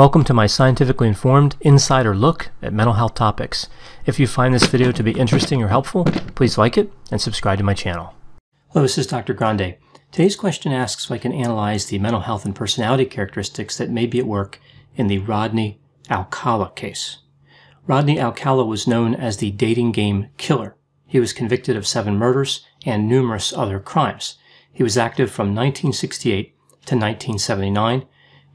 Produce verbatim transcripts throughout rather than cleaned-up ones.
Welcome to my scientifically informed insider look at mental health topics. If you find this video to be interesting or helpful, please like it and subscribe to my channel. Hello, this is Doctor Grande. Today's question asks if I can analyze the mental health and personality characteristics that may be at work in the Rodney Alcala case. Rodney Alcala was known as the dating game killer. He was convicted of seven murders and numerous other crimes. He was active from nineteen sixty-eight to nineteen seventy-nine.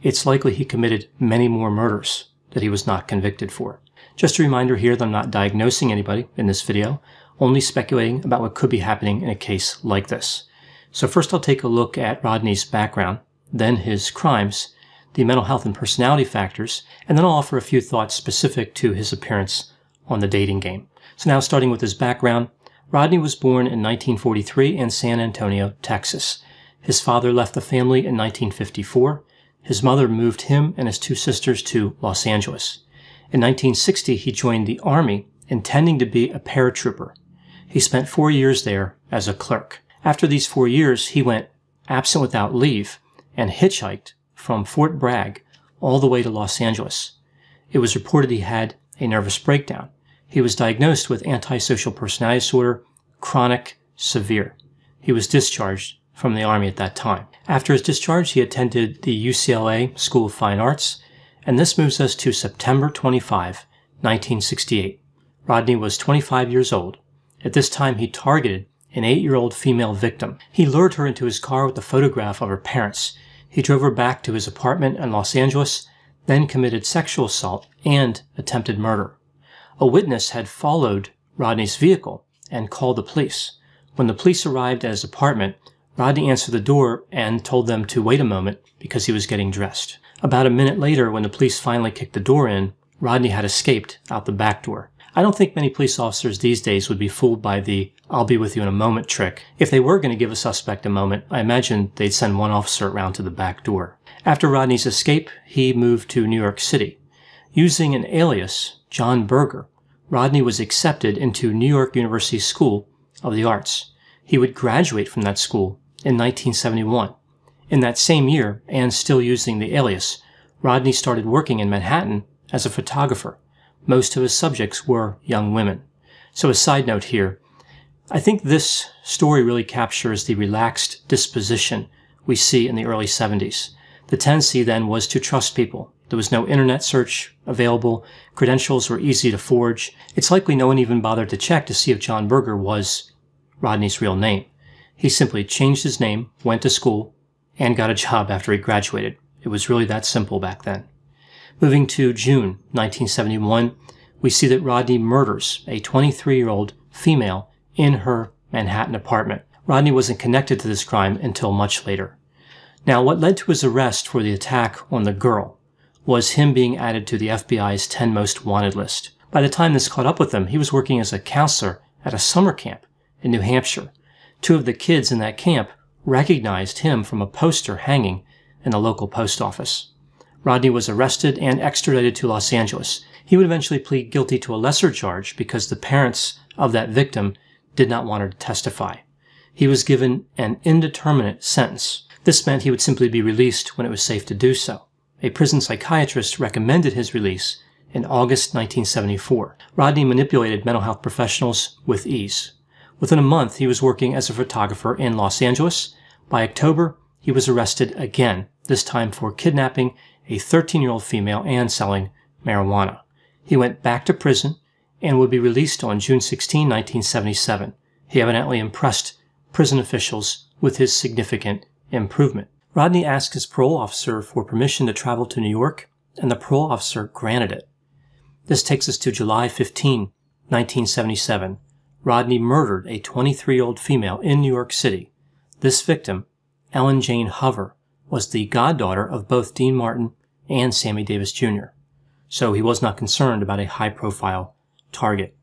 It's likely he committed many more murders that he was not convicted for. Just a reminder here that I'm not diagnosing anybody in this video, only speculating about what could be happening in a case like this. So first I'll take a look at Rodney's background, then his crimes, the mental health and personality factors, and then I'll offer a few thoughts specific to his appearance on The Dating Game. So now starting with his background, Rodney was born in nineteen forty-three in San Antonio, Texas. His father left the family in nineteen fifty-four. His mother moved him and his two sisters to Los Angeles. In nineteen sixty, he joined the Army, intending to be a paratrooper. He spent four years there as a clerk. After these four years, he went absent without leave and hitchhiked from Fort Bragg all the way to Los Angeles. It was reported he had a nervous breakdown. He was diagnosed with antisocial personality disorder, chronic, severe. He was discharged from the Army at that time. After his discharge, he attended the U C L A School of Fine Arts, and this moves us to September twenty-fifth, nineteen sixty-eight. Rodney was twenty-five years old. At this time, he targeted an eight-year-old female victim. He lured her into his car with a photograph of her parents. He drove her back to his apartment in Los Angeles, then committed sexual assault and attempted murder. A witness had followed Rodney's vehicle and called the police. When the police arrived at his apartment, Rodney answered the door and told them to wait a moment because he was getting dressed. About a minute later, when the police finally kicked the door in, Rodney had escaped out the back door. I don't think many police officers these days would be fooled by the "I'll be with you in a moment" trick. If they were going to give a suspect a moment, I imagine they'd send one officer around to the back door. After Rodney's escape, he moved to New York City. Using an alias, John Berger, Rodney was accepted into New York University School of the Arts. He would graduate from that school in nineteen seventy-one. In that same year, and still using the alias, Rodney started working in Manhattan as a photographer. Most of his subjects were young women. So a side note here, I think this story really captures the relaxed disposition we see in the early seventies. The tendency then was to trust people. There was no internet search available. Credentials were easy to forge. It's likely no one even bothered to check to see if John Berger was Rodney's real name. He simply changed his name, went to school, and got a job after he graduated. It was really that simple back then. Moving to June nineteen seventy-one, we see that Rodney murders a twenty-three-year-old female in her Manhattan apartment. Rodney wasn't connected to this crime until much later. Now, what led to his arrest for the attack on the girl was him being added to the F B I's ten most wanted list. By the time this caught up with him, he was working as a counselor at a summer camp in New Hampshire. Two of the kids in that camp recognized him from a poster hanging in the local post office. Rodney was arrested and extradited to Los Angeles. He would eventually plead guilty to a lesser charge because the parents of that victim did not want her to testify. He was given an indeterminate sentence. This meant he would simply be released when it was safe to do so. A prison psychiatrist recommended his release in August nineteen seventy-four. Rodney manipulated mental health professionals with ease. Within a month, he was working as a photographer in Los Angeles. By October, he was arrested again, this time for kidnapping a thirteen-year-old female and selling marijuana. He went back to prison and would be released on June sixteenth, nineteen seventy-seven. He evidently impressed prison officials with his significant improvement. Rodney asked his parole officer for permission to travel to New York, and the parole officer granted it. This takes us to July fifteenth, nineteen seventy-seven. Rodney murdered a twenty-three-year-old female in New York City. This victim, Ellen Jane Hover, was the goddaughter of both Dean Martin and Sammy Davis Junior, so he was not concerned about a high-profile target.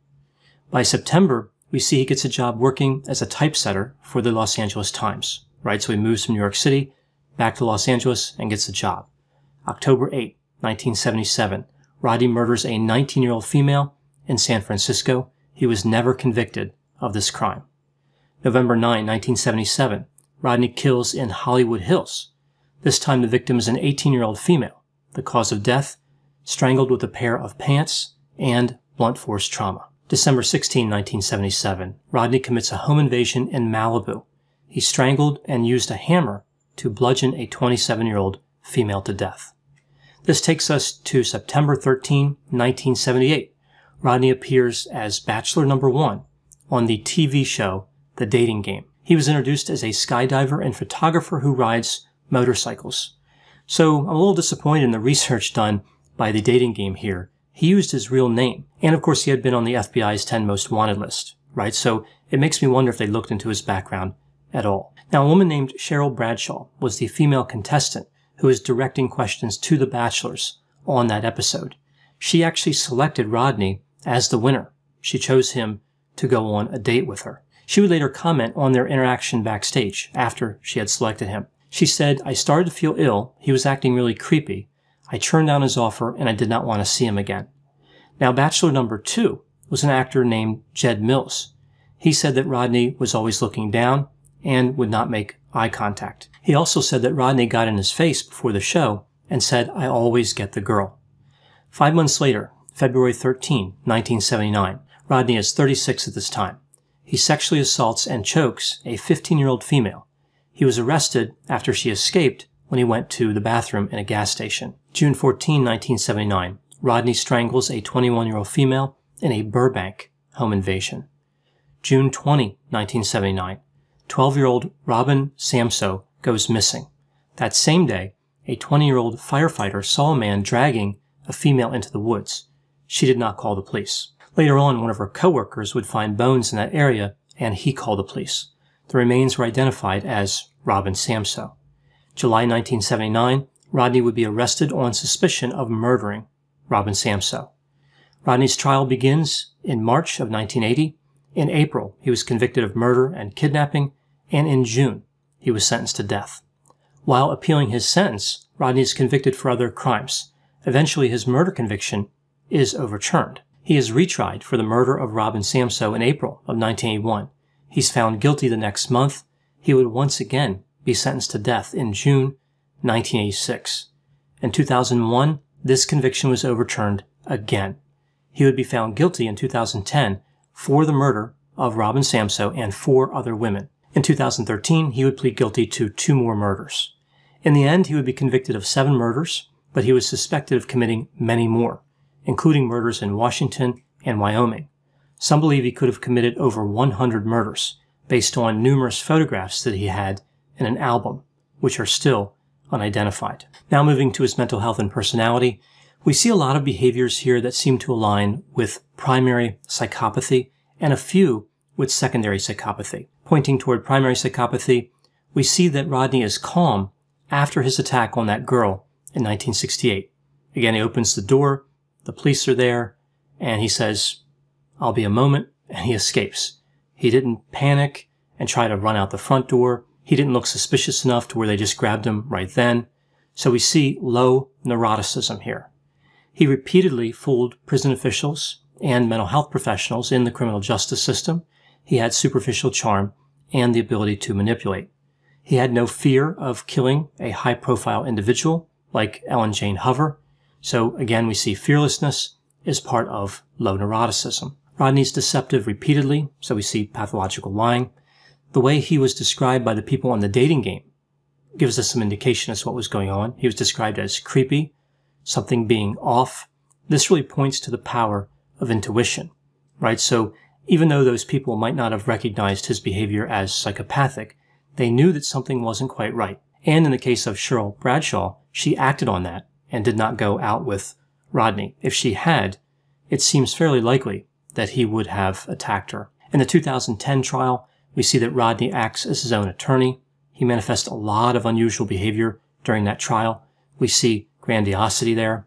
By September, we see he gets a job working as a typesetter for the Los Angeles Times, right? So he moves from New York City back to Los Angeles and gets a job. October eighth, nineteen seventy-seven, Rodney murders a nineteen-year-old female in San Francisco. He was never convicted of this crime. November ninth, nineteen seventy-seven, Rodney kills in Hollywood Hills. This time the victim is an eighteen-year-old female. The cause of death, strangled with a pair of pants, and blunt force trauma. December sixteenth, nineteen seventy-seven, Rodney commits a home invasion in Malibu. He strangled and used a hammer to bludgeon a twenty-seven-year-old female to death. This takes us to September thirteenth, nineteen seventy-eight. Rodney appears as Bachelor Number One on the T V show The Dating Game. He was introduced as a skydiver and photographer who rides motorcycles. So I'm a little disappointed in the research done by The Dating Game here. He used his real name. And of course, he had been on the F B I's ten most wanted list, right? So it makes me wonder if they looked into his background at all. Now, a woman named Cheryl Bradshaw was the female contestant who was directing questions to the bachelors on that episode. She actually selected Rodney as the winner. She chose him to go on a date with her. She would later comment on their interaction backstage after she had selected him. She said, "I started to feel ill. He was acting really creepy. I turned down his offer and I did not want to see him again." Now, Bachelor Number Two was an actor named Jed Mills. He said that Rodney was always looking down and would not make eye contact. He also said that Rodney got in his face before the show and said, "I always get the girl." Five months later, February thirteenth, nineteen seventy-nine, Rodney is thirty-six at this time. He sexually assaults and chokes a fifteen-year-old female. He was arrested after she escaped when he went to the bathroom in a gas station. June fourteenth, nineteen seventy-nine, Rodney strangles a twenty-one-year-old female in a Burbank home invasion. June twentieth, nineteen seventy-nine, twelve-year-old Robin Samsoe goes missing. That same day, a twenty-year-old firefighter saw a man dragging a female into the woods. She did not call the police. Later on, one of her coworkers would find bones in that area, and he called the police. The remains were identified as Robin Samsoe. July nineteen seventy-nine, Rodney would be arrested on suspicion of murdering Robin Samsoe. Rodney's trial begins in March of nineteen eighty. In April, he was convicted of murder and kidnapping, and in June, he was sentenced to death. While appealing his sentence, Rodney is convicted for other crimes. Eventually, his murder conviction is overturned. He is retried for the murder of Robin Samsoe in April of nineteen eighty-one. He's found guilty the next month. He would once again be sentenced to death in June nineteen eighty-six. In two thousand one, this conviction was overturned again. He would be found guilty in two thousand ten for the murder of Robin Samsoe and four other women. In two thousand thirteen, he would plead guilty to two more murders. In the end, he would be convicted of seven murders, but he was suspected of committing many more, including murders in Washington and Wyoming. Some believe he could have committed over one hundred murders based on numerous photographs that he had in an album, which are still unidentified. Now moving to his mental health and personality, we see a lot of behaviors here that seem to align with primary psychopathy and a few with secondary psychopathy. Pointing toward primary psychopathy, we see that Rodney is calm after his attack on that girl in nineteen sixty-eight. Again, he opens the door, the police are there, and he says, "I'll be a moment," and he escapes. He didn't panic and try to run out the front door. He didn't look suspicious enough to where they just grabbed him right then. So we see low neuroticism here. He repeatedly fooled prison officials and mental health professionals in the criminal justice system. He had superficial charm and the ability to manipulate. He had no fear of killing a high-profile individual like Ellen Jane Hover. So again, we see fearlessness is part of low neuroticism. Rodney's deceptive repeatedly, so we see pathological lying. The way he was described by the people on The Dating Game gives us some indication as to what was going on. He was described as creepy, something being off. This really points to the power of intuition, right? So even though those people might not have recognized his behavior as psychopathic, they knew that something wasn't quite right. And in the case of Cheryl Bradshaw, she acted on that and did not go out with Rodney. If she had, it seems fairly likely that he would have attacked her. In the two thousand ten trial, we see that Rodney acts as his own attorney. He manifests a lot of unusual behavior during that trial. We see grandiosity there.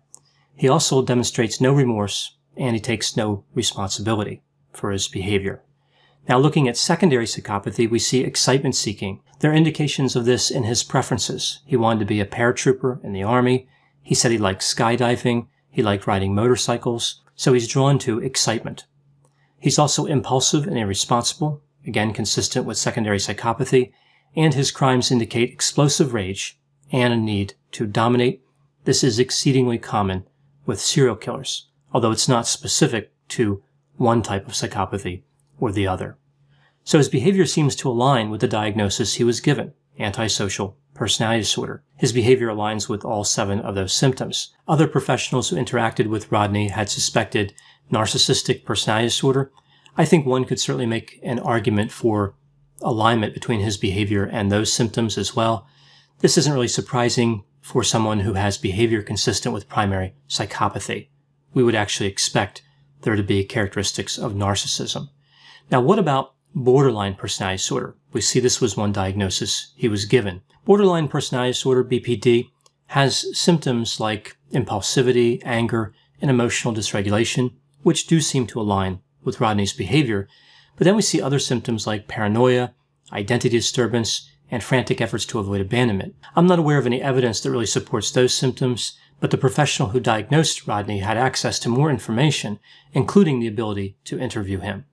He also demonstrates no remorse, and he takes no responsibility for his behavior. Now, looking at secondary psychopathy, we see excitement seeking. There are indications of this in his preferences. He wanted to be a paratrooper in the Army. He said he liked skydiving. He liked riding motorcycles. So he's drawn to excitement. He's also impulsive and irresponsible, again consistent with secondary psychopathy, and his crimes indicate explosive rage and a need to dominate, This is exceedingly common with serial killers, although it's not specific to one type of psychopathy or the other. So his behavior seems to align with the diagnosis he was given, antisocial personality disorder. His behavior aligns with all seven of those symptoms. Other professionals who interacted with Rodney had suspected narcissistic personality disorder. I think one could certainly make an argument for alignment between his behavior and those symptoms as well. This isn't really surprising for someone who has behavior consistent with primary psychopathy. We would actually expect there to be characteristics of narcissism. Now, what about borderline personality disorder? We see this was one diagnosis he was given. Borderline personality disorder, B P D, has symptoms like impulsivity, anger, and emotional dysregulation, which do seem to align with Rodney's behavior. But then we see other symptoms like paranoia, identity disturbance, and frantic efforts to avoid abandonment. I'm not aware of any evidence that really supports those symptoms, but the professional who diagnosed Rodney had access to more information, including the ability to interview him.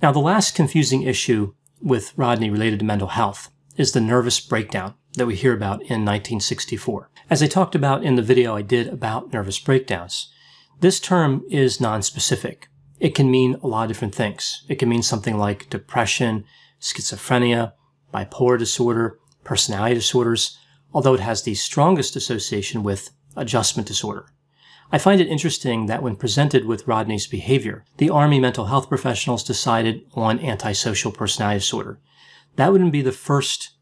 Now, the last confusing issue with Rodney related to mental health is the nervous breakdown that we hear about in nineteen sixty-four. As I talked about in the video I did about nervous breakdowns, this term is nonspecific. It can mean a lot of different things. It can mean something like depression, schizophrenia, bipolar disorder, personality disorders, although it has the strongest association with adjustment disorder. I find it interesting that when presented with Rodney's behavior, the Army mental health professionals decided on antisocial personality disorder. That wouldn't be the first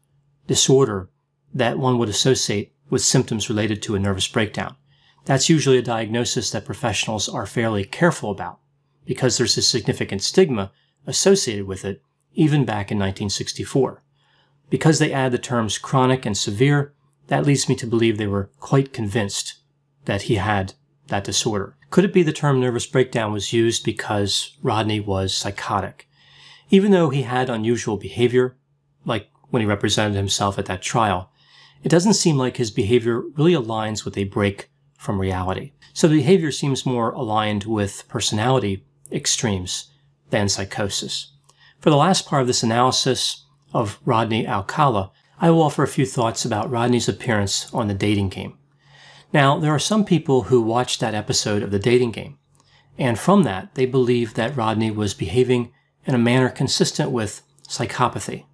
disorder that one would associate with symptoms related to a nervous breakdown. That's usually a diagnosis that professionals are fairly careful about, because there's a significant stigma associated with it, even back in nineteen sixty-four. Because they add the terms chronic and severe, that leads me to believe they were quite convinced that he had that disorder. Could it be the term nervous breakdown was used because Rodney was psychotic? Even though he had unusual behavior, like when he represented himself at that trial, it doesn't seem like his behavior really aligns with a break from reality. So the behavior seems more aligned with personality extremes than psychosis. For the last part of this analysis of Rodney Alcala, I will offer a few thoughts about Rodney's appearance on The Dating Game. Now, there are some people who watched that episode of The Dating Game, and from that, they believe that Rodney was behaving in a manner consistent with psychopathy.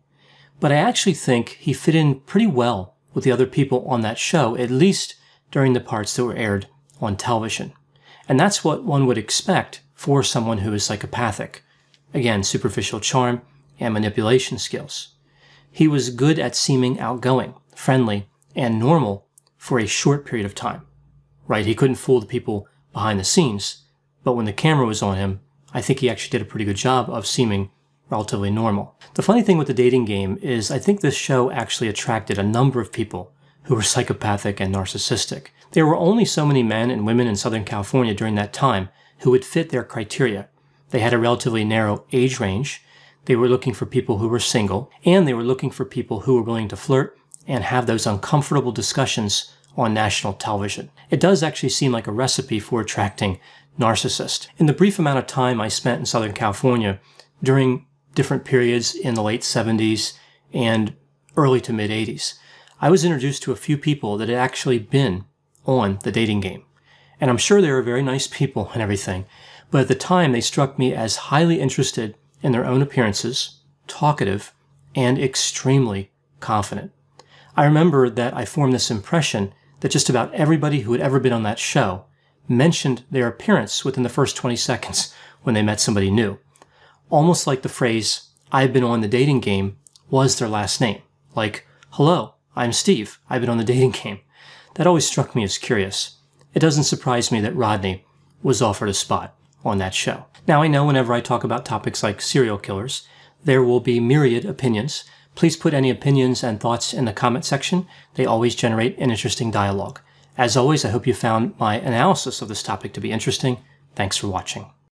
But I actually think he fit in pretty well with the other people on that show, at least during the parts that were aired on television. And that's what one would expect for someone who is psychopathic. Again, superficial charm and manipulation skills. He was good at seeming outgoing, friendly, and normal for a short period of time. Right, he couldn't fool the people behind the scenes, but when the camera was on him, I think he actually did a pretty good job of seeming relatively normal. The funny thing with The Dating Game is I think this show actually attracted a number of people who were psychopathic and narcissistic. There were only so many men and women in Southern California during that time who would fit their criteria. They had a relatively narrow age range, they were looking for people who were single, and they were looking for people who were willing to flirt and have those uncomfortable discussions on national television. It does actually seem like a recipe for attracting narcissists. In the brief amount of time I spent in Southern California during different periods in the late seventies and early to mid eighties, I was introduced to a few people that had actually been on The Dating Game. And I'm sure they were very nice people and everything, but at the time they struck me as highly interested in their own appearances, talkative, and extremely confident. I remember that I formed this impression that just about everybody who had ever been on that show mentioned their appearance within the first twenty seconds when they met somebody new. Almost like the phrase, "I've been on The Dating Game," was their last name. Like, "Hello, I'm Steve, I've been on The Dating Game." That always struck me as curious. It doesn't surprise me that Rodney was offered a spot on that show. Now, I know whenever I talk about topics like serial killers, there will be myriad opinions. Please put any opinions and thoughts in the comment section. They always generate an interesting dialogue. As always, I hope you found my analysis of this topic to be interesting. Thanks for watching.